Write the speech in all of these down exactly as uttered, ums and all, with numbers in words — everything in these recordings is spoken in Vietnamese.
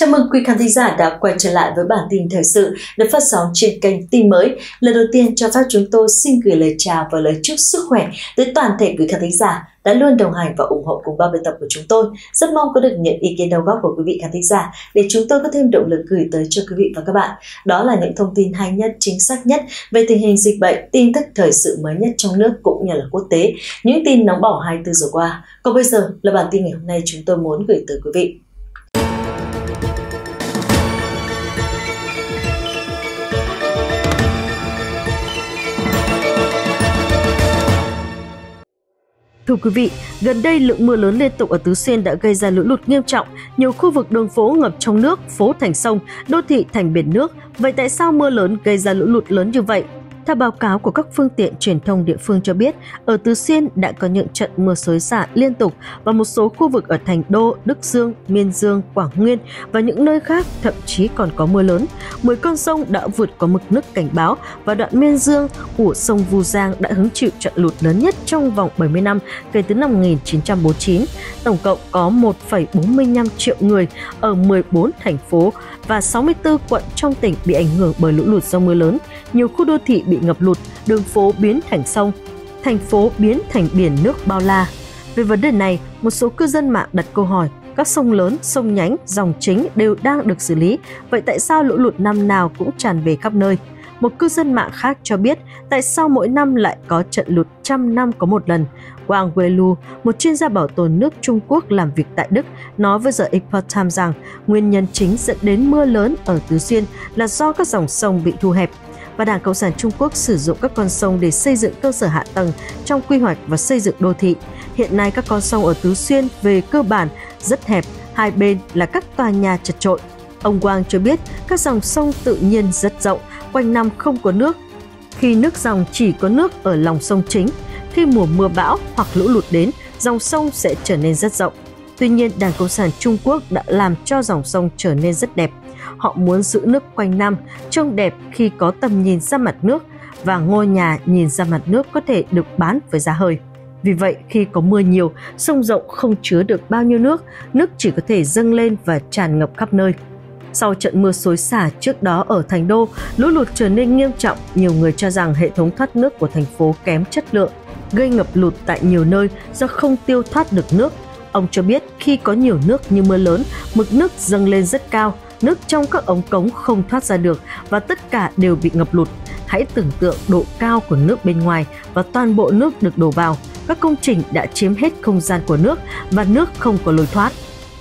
Chào mừng quý khán thính giả đã quay trở lại với bản tin thời sự được phát sóng trên kênh Tin Mới. Lần đầu tiên cho phép chúng tôi xin gửi lời chào và lời chúc sức khỏe tới toàn thể quý khán thính giả đã luôn đồng hành và ủng hộ cùng ban biên tập của chúng tôi. Rất mong có được những ý kiến đóng góp của quý vị khán thính giả để chúng tôi có thêm động lực gửi tới cho quý vị và các bạn. Đó là những thông tin hay nhất, chính xác nhất về tình hình dịch bệnh, tin tức thời sự mới nhất trong nước cũng như là quốc tế, những tin nóng bỏng hai mươi tư giờ qua. Còn bây giờ là bản tin ngày hôm nay chúng tôi muốn gửi tới quý vị. Thưa quý vị, gần đây lượng mưa lớn liên tục ở Tứ Xuyên đã gây ra lũ lụt nghiêm trọng, nhiều khu vực đường phố ngập trong nước, phố thành sông, đô thị thành biển nước. Vậy tại sao mưa lớn gây ra lũ lụt lớn như vậy? Theo báo cáo của các phương tiện truyền thông địa phương cho biết, ở Tứ Xuyên đã có những trận mưa xối xả liên tục và một số khu vực ở Thành Đô, Đức Dương, Miên Dương, Quảng Nguyên và những nơi khác thậm chí còn có mưa lớn. mười con sông đã vượt qua mực nước cảnh báo và đoạn Miên Dương của sông Vu Giang đã hứng chịu trận lụt lớn nhất trong vòng bảy mươi năm kể từ năm một nghìn chín trăm bốn mươi chín. Tổng cộng có một phẩy bốn mươi lăm triệu người ở mười bốn thành phố và sáu mươi tư quận trong tỉnh bị ảnh hưởng bởi lũ lụt do mưa lớn. Nhiều khu đô thị bị ngập lụt, đường phố biến thành sông, thành phố biến thành biển nước bao la. Về vấn đề này, một số cư dân mạng đặt câu hỏi, các sông lớn, sông nhánh, dòng chính đều đang được xử lý, vậy tại sao lũ lụt năm nào cũng tràn về khắp nơi? Một cư dân mạng khác cho biết, tại sao mỗi năm lại có trận lụt trăm năm có một lần? Wang Weilu, một chuyên gia bảo tồn nước Trung Quốc làm việc tại Đức, nói với The Epoch Times rằng nguyên nhân chính dẫn đến mưa lớn ở Tứ Xuyên là do các dòng sông bị thu hẹp. Và Đảng Cộng sản Trung Quốc sử dụng các con sông để xây dựng cơ sở hạ tầng trong quy hoạch và xây dựng đô thị. Hiện nay các con sông ở Tứ Xuyên về cơ bản rất hẹp, hai bên là các tòa nhà chật chội. Ông Wang cho biết các dòng sông tự nhiên rất rộng, quanh năm không có nước. Khi nước dòng chỉ có nước ở lòng sông chính, khi mùa mưa bão hoặc lũ lụt đến, dòng sông sẽ trở nên rất rộng. Tuy nhiên, Đảng Cộng sản Trung Quốc đã làm cho dòng sông trở nên rất đẹp. Họ muốn giữ nước quanh năm, trông đẹp khi có tầm nhìn ra mặt nước và ngôi nhà nhìn ra mặt nước có thể được bán với giá hời. Vì vậy, khi có mưa nhiều, sông rộng không chứa được bao nhiêu nước, nước chỉ có thể dâng lên và tràn ngập khắp nơi. Sau trận mưa xối xả trước đó ở Thành Đô, lũ lụt trở nên nghiêm trọng, nhiều người cho rằng hệ thống thoát nước của thành phố kém chất lượng, gây ngập lụt tại nhiều nơi do không tiêu thoát được nước. Ông cho biết khi có nhiều nước như mưa lớn, mực nước dâng lên rất cao, nước trong các ống cống không thoát ra được và tất cả đều bị ngập lụt. Hãy tưởng tượng độ cao của nước bên ngoài và toàn bộ nước được đổ vào. Các công trình đã chiếm hết không gian của nước và nước không có lối thoát.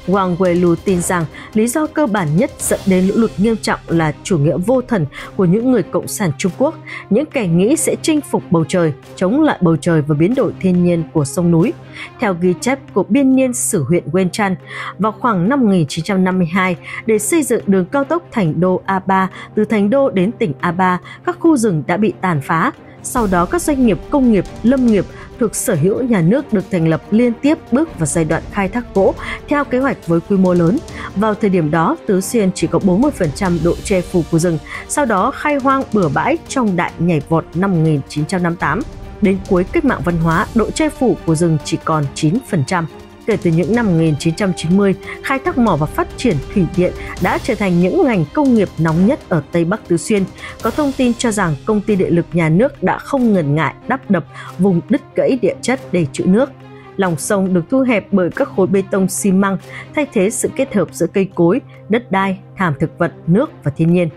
Wang Weilu tin rằng lý do cơ bản nhất dẫn đến lũ lụt nghiêm trọng là chủ nghĩa vô thần của những người Cộng sản Trung Quốc, những kẻ nghĩ sẽ chinh phục bầu trời, chống lại bầu trời và biến đổi thiên nhiên của sông núi. Theo ghi chép của biên niên sử huyện Wenchang, vào khoảng năm một nghìn chín trăm năm mươi hai, để xây dựng đường cao tốc Thành Đô A ba từ Thành Đô đến tỉnh A ba, các khu rừng đã bị tàn phá. Sau đó, các doanh nghiệp công nghiệp, lâm nghiệp thuộc sở hữu nhà nước được thành lập liên tiếp bước vào giai đoạn khai thác gỗ theo kế hoạch với quy mô lớn. Vào thời điểm đó, Tứ Xuyên chỉ có bốn mươi phần trăm độ che phủ của rừng, sau đó khai hoang bừa bãi trong đại nhảy vọt năm một nghìn chín trăm năm mươi tám. Đến cuối cách mạng văn hóa, độ che phủ của rừng chỉ còn chín phần trăm. Kể từ những năm một nghìn chín trăm chín mươi, khai thác mỏ và phát triển thủy điện đã trở thành những ngành công nghiệp nóng nhất ở Tây Bắc Tứ Xuyên. Có thông tin cho rằng công ty điện lực nhà nước đã không ngần ngại đắp đập vùng đứt gãy địa chất để trữ nước. Lòng sông được thu hẹp bởi các khối bê tông xi măng, thay thế sự kết hợp giữa cây cối, đất đai, thảm thực vật, nước và thiên nhiên.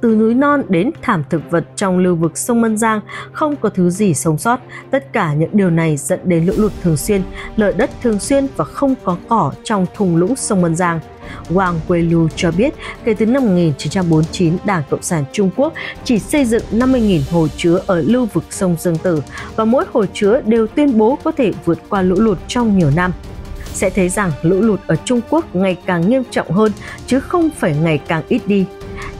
Từ núi non đến thảm thực vật trong lưu vực sông Mân Giang không có thứ gì sống sót. Tất cả những điều này dẫn đến lũ lụt thường xuyên, lở đất thường xuyên và không có cỏ trong thung lũng sông Mân Giang. Wang Weilu cho biết, kể từ năm một nghìn chín trăm bốn mươi chín, Đảng Cộng sản Trung Quốc chỉ xây dựng năm mươi nghìn hồ chứa ở lưu vực sông Dương Tử và mỗi hồ chứa đều tuyên bố có thể vượt qua lũ lụt trong nhiều năm. Sẽ thấy rằng lũ lụt ở Trung Quốc ngày càng nghiêm trọng hơn chứ không phải ngày càng ít đi.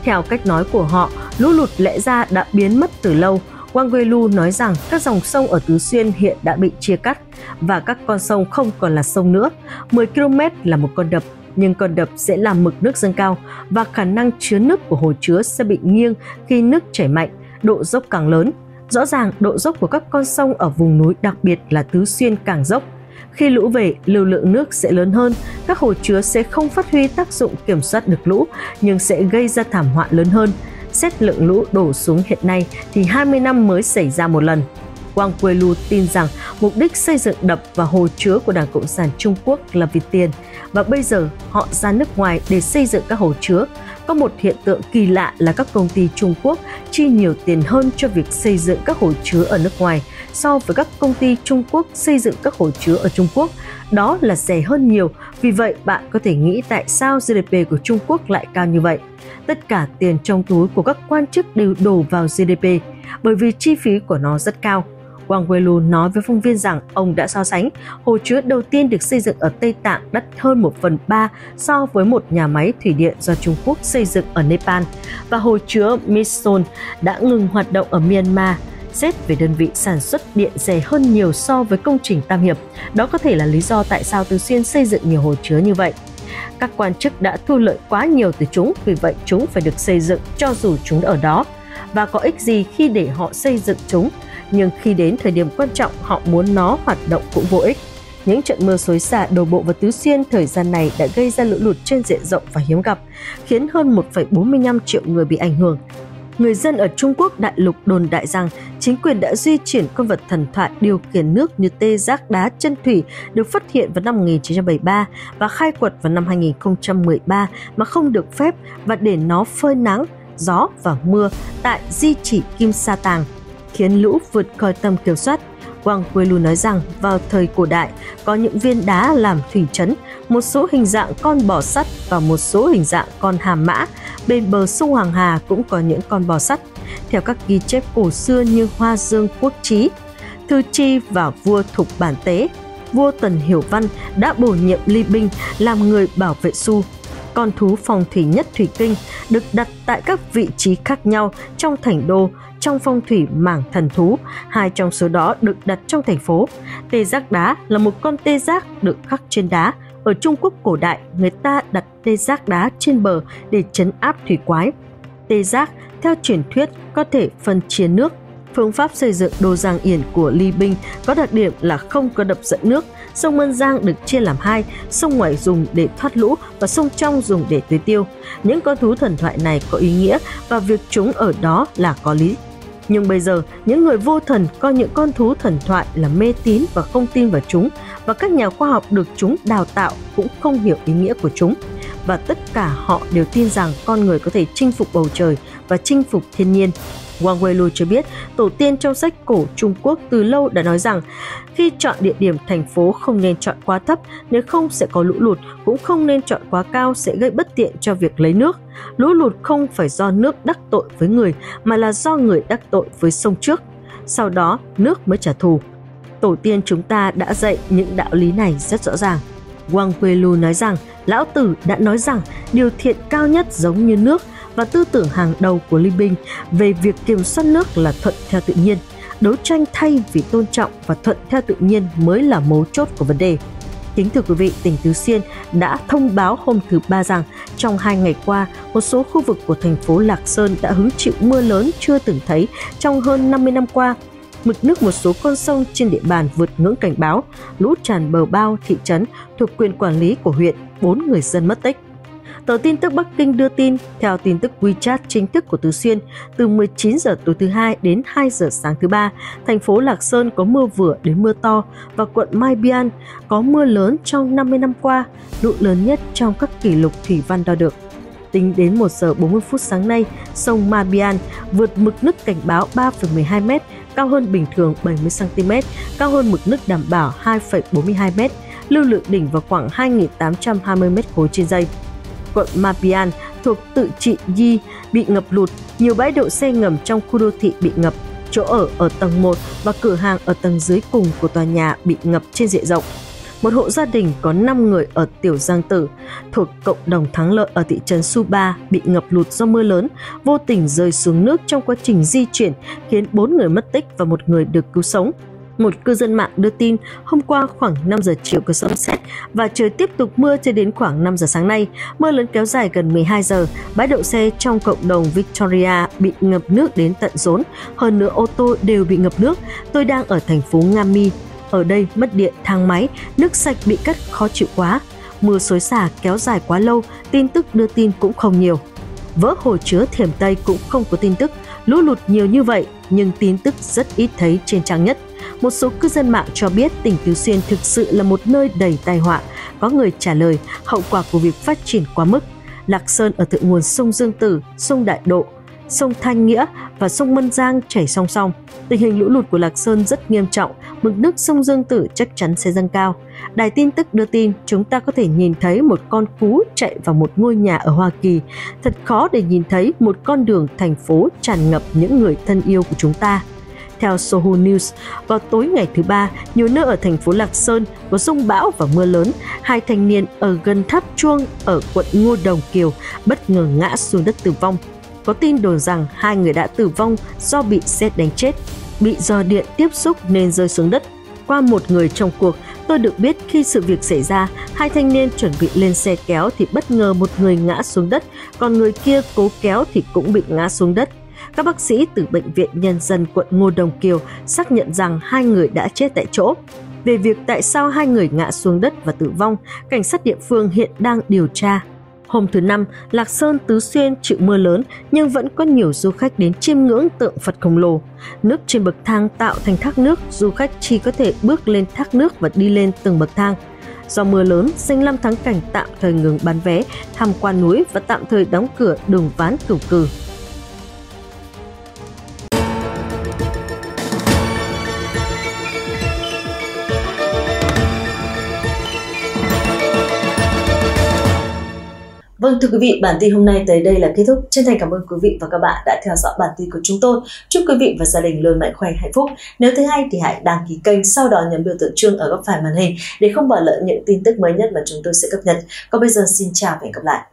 Theo cách nói của họ, lũ lụt lẽ ra đã biến mất từ lâu. Wang Weilu nói rằng các dòng sông ở Tứ Xuyên hiện đã bị chia cắt và các con sông không còn là sông nữa. mười ki lô mét là một con đập, nhưng con đập sẽ làm mực nước dâng cao và khả năng chứa nước của hồ chứa sẽ bị nghiêng khi nước chảy mạnh, độ dốc càng lớn. Rõ ràng, độ dốc của các con sông ở vùng núi, đặc biệt là Tứ Xuyên càng dốc. Khi lũ về, lưu lượng nước sẽ lớn hơn, các hồ chứa sẽ không phát huy tác dụng kiểm soát được lũ, nhưng sẽ gây ra thảm họa lớn hơn. Xét lượng lũ đổ xuống hiện nay thì hai mươi năm mới xảy ra một lần. Wang Weilu tin rằng mục đích xây dựng đập và hồ chứa của Đảng Cộng sản Trung Quốc là vì tiền, và bây giờ họ ra nước ngoài để xây dựng các hồ chứa. Có một hiện tượng kỳ lạ là các công ty Trung Quốc chi nhiều tiền hơn cho việc xây dựng các hồ chứa ở nước ngoài so với các công ty Trung Quốc xây dựng các hồ chứa ở Trung Quốc. Đó là rẻ hơn nhiều, vì vậy bạn có thể nghĩ tại sao giê đê pê của Trung Quốc lại cao như vậy. Tất cả tiền trong túi của các quan chức đều đổ vào giê đê pê, bởi vì chi phí của nó rất cao. Wang Weilu nói với phóng viên rằng ông đã so sánh hồ chứa đầu tiên được xây dựng ở Tây Tạng đắt hơn một phần ba so với một nhà máy thủy điện do Trung Quốc xây dựng ở Nepal, và hồ chứa Mison đã ngừng hoạt động ở Myanmar. Xét về đơn vị sản xuất điện rẻ hơn nhiều so với công trình Tam Hiệp, đó có thể là lý do tại sao Tứ Xuyên xây dựng nhiều hồ chứa như vậy. Các quan chức đã thu lợi quá nhiều từ chúng, vì vậy chúng phải được xây dựng cho dù chúng ở đó. Và có ích gì khi để họ xây dựng chúng, nhưng khi đến thời điểm quan trọng họ muốn nó hoạt động cũng vô ích. Những trận mưa xối xả đổ bộ vào Tứ Xuyên thời gian này đã gây ra lũ lụt trên diện rộng và hiếm gặp, khiến hơn một phẩy bốn mươi lăm triệu người bị ảnh hưởng. Người dân ở Trung Quốc đại lục đồn đại rằng chính quyền đã di chuyển con vật thần thoại điều khiển nước như tê giác đá chân thủy được phát hiện vào năm một nghìn chín trăm bảy mươi ba và khai quật vào năm hai nghìn không trăm mười ba mà không được phép, và để nó phơi nắng, gió và mưa tại di chỉ Kim Sa Tàng, khiến lũ vượt khỏi tầm kiểm soát. Wang Weilu nói rằng vào thời cổ đại có những viên đá làm thủy trấn, một số hình dạng con bò sắt và một số hình dạng con hàm mã. Bên bờ sông Hoàng Hà cũng có những con bò sắt. Theo các ghi chép cổ xưa như Hoa Dương Quốc Chí, Thư Chi và Vua Thục Bản Tế, Vua Tần Hiểu Văn đã bổ nhiệm Li Bình làm người bảo vệ Su. Con thú phong thủy nhất thủy kinh được đặt tại các vị trí khác nhau trong Thành Đô, trong phong thủy mảng thần thú, hai trong số đó được đặt trong thành phố. Tê giác đá là một con tê giác được khắc trên đá. Ở Trung Quốc cổ đại, người ta đặt tê giác đá trên bờ để trấn áp thủy quái. Tê giác, theo truyền thuyết, có thể phân chia nước. Phương pháp xây dựng đô Giang Yển của Li Bình có đặc điểm là không có đập dẫn nước. Sông Mân Giang được chia làm hai, sông ngoài dùng để thoát lũ và sông trong dùng để tưới tiêu. Những con thú thần thoại này có ý nghĩa và việc chúng ở đó là có lý. Nhưng bây giờ, những người vô thần coi những con thú thần thoại là mê tín và không tin vào chúng, và các nhà khoa học được chúng đào tạo cũng không hiểu ý nghĩa của chúng. Và tất cả họ đều tin rằng con người có thể chinh phục bầu trời và chinh phục thiên nhiên. Wang Weilu cho biết, tổ tiên trong sách cổ Trung Quốc từ lâu đã nói rằng khi chọn địa điểm thành phố không nên chọn quá thấp, nếu không sẽ có lũ lụt, cũng không nên chọn quá cao sẽ gây bất tiện cho việc lấy nước. Lũ lụt không phải do nước đắc tội với người, mà là do người đắc tội với sông trước, sau đó nước mới trả thù. Tổ tiên chúng ta đã dạy những đạo lý này rất rõ ràng. Wang Weilu nói rằng, Lão Tử đã nói rằng điều thiện cao nhất giống như nước, và tư tưởng hàng đầu của Li Bình về việc kiểm soát nước là thuận theo tự nhiên, đấu tranh thay vì tôn trọng và thuận theo tự nhiên mới là mấu chốt của vấn đề. Kính thưa quý vị, tỉnh Tứ Xuyên đã thông báo hôm thứ Ba rằng trong hai ngày qua, một số khu vực của thành phố Lạc Sơn đã hứng chịu mưa lớn chưa từng thấy trong hơn năm mươi năm qua. Mực nước một số con sông trên địa bàn vượt ngưỡng cảnh báo, lũ tràn bờ bao thị trấn thuộc quyền quản lý của huyện, bốn người dân mất tích. Tờ tin tức Bắc Kinh đưa tin, theo tin tức WeChat chính thức của Tứ Xuyên, từ mười chín giờ tối thứ Hai đến hai giờ sáng thứ Ba, thành phố Lạc Sơn có mưa vừa đến mưa to và quận Mai Biên có mưa lớn trong năm mươi năm qua, lũ lớn nhất trong các kỷ lục thủy văn đo được. Tính đến một giờ bốn mươi phút sáng nay, sông Mai Biên vượt mực nước cảnh báo ba phẩy mười hai mét, cao hơn bình thường bảy mươi xăng ti mét, cao hơn mực nước đảm bảo hai phẩy bốn mươi hai mét, lưu lượng đỉnh vào khoảng hai nghìn tám trăm hai mươi mét khối trên giây. Quận Mai Biên thuộc tự trị Yi bị ngập lụt, nhiều bãi đậu xe ngầm trong khu đô thị bị ngập, chỗ ở ở tầng một và cửa hàng ở tầng dưới cùng của tòa nhà bị ngập trên diện rộng. Một hộ gia đình có năm người ở Tiểu Giang Tử thuộc cộng đồng Thắng Lợi ở thị trấn Suba bị ngập lụt do mưa lớn, vô tình rơi xuống nước trong quá trình di chuyển, khiến bốn người mất tích và một người được cứu sống. Một cư dân mạng đưa tin, hôm qua khoảng năm giờ chiều có sấm sét và trời tiếp tục mưa cho đến khoảng năm giờ sáng nay. Mưa lớn kéo dài gần mười hai giờ, bãi đậu xe trong cộng đồng Victoria bị ngập nước đến tận rốn, hơn nữa ô tô đều bị ngập nước. Tôi đang ở thành phố Nga My. Ở đây mất điện, thang máy, nước sạch bị cắt khó chịu quá. Mưa xối xả kéo dài quá lâu, tin tức đưa tin cũng không nhiều. Vỡ hồ chứa Thiểm Tây cũng không có tin tức. Lũ lụt nhiều như vậy nhưng tin tức rất ít thấy trên trang nhất. Một số cư dân mạng cho biết tỉnh Tứ Xuyên thực sự là một nơi đầy tai họa. Có người trả lời hậu quả của việc phát triển quá mức. Lạc Sơn ở thượng nguồn sông Dương Tử, sông Đại Độ, sông Thanh Nghĩa và sông Mân Giang chảy song song. Tình hình lũ lụt của Lạc Sơn rất nghiêm trọng, mực nước sông Dương Tử chắc chắn sẽ dâng cao. Đài tin tức đưa tin chúng ta có thể nhìn thấy một con cú chạy vào một ngôi nhà ở Hoa Kỳ. Thật khó để nhìn thấy một con đường thành phố tràn ngập những người thân yêu của chúng ta. Theo Soho News, vào tối ngày thứ Ba, nhiều nơi ở thành phố Lạc Sơn có rông bão và mưa lớn. Hai thanh niên ở gần Tháp Chuông ở quận Ngô Đồng Kiều bất ngờ ngã xuống đất tử vong. Có tin đồn rằng hai người đã tử vong do bị sét đánh chết, bị rò điện tiếp xúc nên rơi xuống đất. Qua một người trong cuộc, tôi được biết khi sự việc xảy ra, hai thanh niên chuẩn bị lên xe kéo thì bất ngờ một người ngã xuống đất, còn người kia cố kéo thì cũng bị ngã xuống đất. Các bác sĩ từ Bệnh viện Nhân dân quận Ngô Đồng Kiều xác nhận rằng hai người đã chết tại chỗ. Về việc tại sao hai người ngã xuống đất và tử vong, cảnh sát địa phương hiện đang điều tra. Hôm thứ Năm, Lạc Sơn Tứ Xuyên chịu mưa lớn nhưng vẫn có nhiều du khách đến chiêm ngưỡng tượng Phật khổng lồ. Nước trên bậc thang tạo thành thác nước, du khách chỉ có thể bước lên thác nước và đi lên từng bậc thang. Do mưa lớn, danh lam thắng cảnh tạm thời ngừng bán vé, tham quan núi và tạm thời đóng cửa đường ván Cửu Cử. Vâng, thưa quý vị, bản tin hôm nay tới đây là kết thúc. Chân thành cảm ơn quý vị và các bạn đã theo dõi bản tin của chúng tôi. Chúc quý vị và gia đình luôn mạnh khỏe, hạnh phúc. Nếu thấy hay thì hãy đăng ký kênh, sau đó nhấn biểu tượng chuông ở góc phải màn hình để không bỏ lỡ những tin tức mới nhất mà chúng tôi sẽ cập nhật. Còn bây giờ, xin chào và hẹn gặp lại.